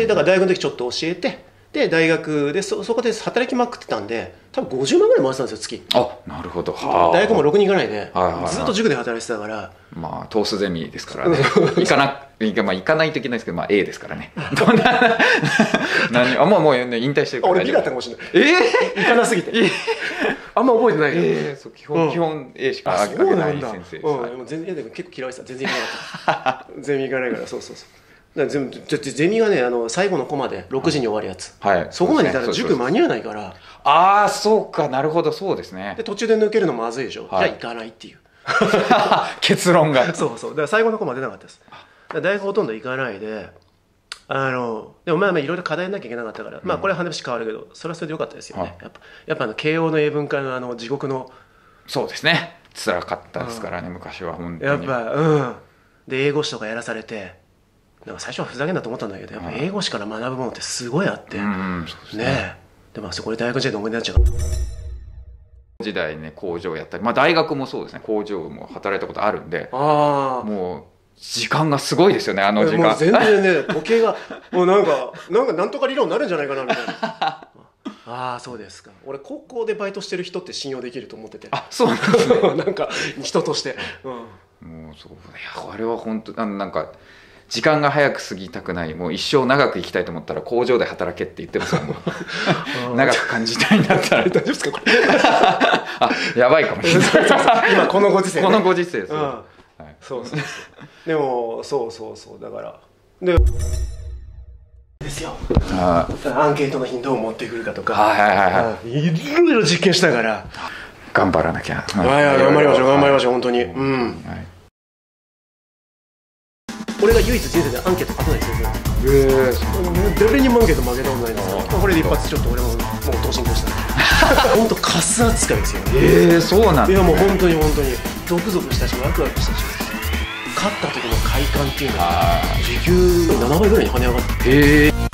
でだから大学の時ちょっと教えて、で大学で そこで働きまくってたんで多分50万ぐらい回ってたんですよ月。あ、なるほど。大学もろくに行かないで、ずっと塾で働いてたから、まあトースゼミですからね行かないといけないですけど、まあ A ですからねあんまもうね引退してるから、俺 B だったかもしれない。行かなすぎてあんま覚えてないけど、基本 A しかあげない先生。全然結構嫌いでした。全然行かなかった。全然行かないから。そうそうそう、ゼミがね、最後のコマで6時に終わるやつ、はい、そこまでいたら塾間に合わないから。ああ、そうか、なるほど、そうですね。で途中で抜けるのまずいでしょ、はい、じゃあ行かないっていう結論がそうそう、だから最後のコマ出なかったです。大学ほとんど行かないで、でもまあまあいろいろ課題なきゃいけなかったから、うん、まあこれは話変わるけど、それはそれでよかったですよね、はい、やっぱ慶応の英文科の地獄の、そうですね、辛かったですからね、昔は本当に。やっぱうんで英語史とかやらされて、なんか最初はふざけんなと思ったんだけど、やっぱ英語史から学ぶものってすごいあって、でまあそこで大学時代の思い出になっちゃう。時代ね、工場やったり、まあ大学もそうですね、工場も働いたことあるんで、もう時間がすごいですよね、あの時間。もう全然ね、時計がもうなんかなんとか理論になるんじゃないかなみたいな。ああ、そうですか。俺高校でバイトしてる人って信用できると思ってて。あ、そうなんですね。なんか人として。もうそう、いやあれは本当なんか。時間が早く過ぎたくない、もう一生長く生きたいと思ったら工場で働けって言ってますから長く感じたいんだったら大丈夫ですかこれあ、やばいかもしれない今このご時世、ね、このご時世です、はい、そうそうそうでもそうそうそう、だからですよ、アンケートの日にどう持ってくるかとか、いろいろ実験したから頑張らなきゃ。頑張りましょう、頑張りましょう、本当に。俺が唯一人生でアンケート勝てないですよ。誰にもアンケート負けたことないんですよ。これで一発ちょっと俺ももう投進行した。本当カス扱いですよ。そうなん。いやもう本当に本当にゾクゾクしたしワクワクしたし、勝った時の快感っていうのは時給7倍ぐらいに跳ね上がって。